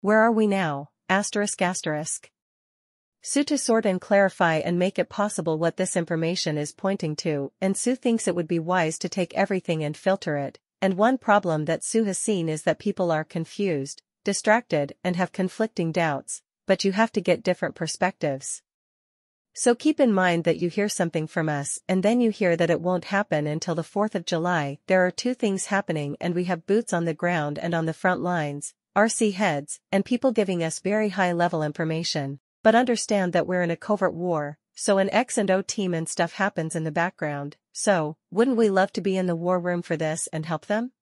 Where are we now? ***. Sue to sort and clarify and make it possible what this information is pointing to, and Sue thinks it would be wise to take everything and filter it, and one problem that Sue has seen is that people are confused, distracted, and have conflicting doubts, but you have to get different perspectives. So keep in mind that you hear something from us and then you hear that it won't happen until the 4th of July. There are two things happening and we have boots on the ground and on the front lines, RC heads, and people giving us very high-level information, but understand that we're in a covert war, so an X&O team and stuff happens in the background, so, wouldn't we love to be in the war room for this and help them?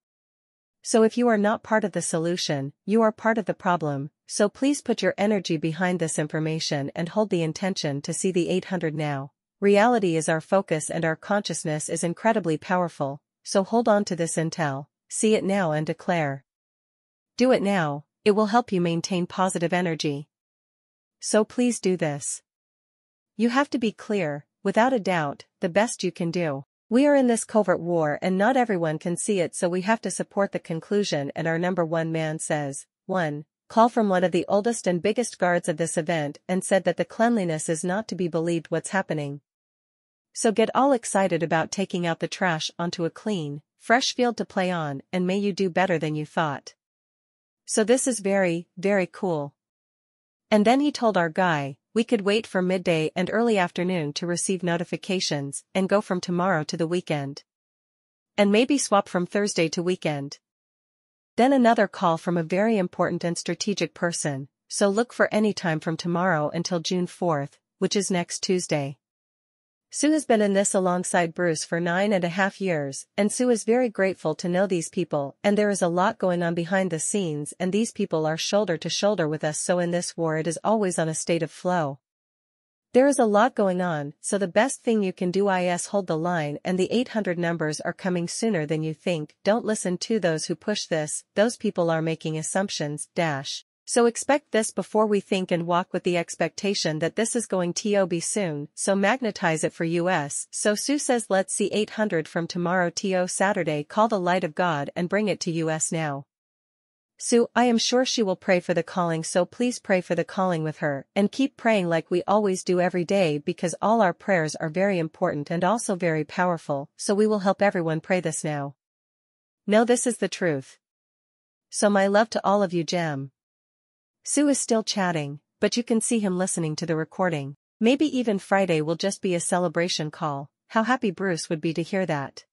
So if you are not part of the solution, you are part of the problem, so please put your energy behind this information and hold the intention to see the 800 now. Reality is our focus and our consciousness is incredibly powerful, so hold on to this intel, see it now and declare. Do it now, it will help you maintain positive energy. So please do this. You have to be clear, without a doubt, the best you can do. We are in this covert war and not everyone can see it, so we have to support the conclusion, and our number one man says, 1. Call from one of the oldest and biggest guards of this event and said that the cleanliness is not to be believed what's happening. So get all excited about taking out the trash onto a clean, fresh field to play on, and may you do better than you thought. So this is very, very cool. And then he told our guy, we could wait for midday and early afternoon to receive notifications and go from tomorrow to the weekend. And maybe swap from Thursday to weekend. Then another call from a very important and strategic person, so look for any time from tomorrow until June 4th, which is next Tuesday. Sue has been in this alongside Bruce for 9.5 years, and Sue is very grateful to know these people, and there is a lot going on behind the scenes and these people are shoulder to shoulder with us, so in this war it is always on a state of flow. There is a lot going on, so the best thing you can do is hold the line, and the 800 numbers are coming sooner than you think. Don't listen to those who push this, those people are making assumptions, So expect this before we think and walk with the expectation that this is going to be soon, so magnetize it for us. So Sue says let's see 800 from tomorrow to Saturday, call the light of God and bring it to us now. Sue, I am sure she will pray for the calling, so please pray for the calling with her, and keep praying like we always do every day, because all our prayers are very important and also very powerful, so we will help everyone pray this now. No, this is the truth. So my love to all of you. Gem. Sue is still chatting, but you can see him listening to the recording. Maybe even Friday will just be a celebration call. How happy Bruce would be to hear that.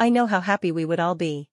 I know how happy we would all be.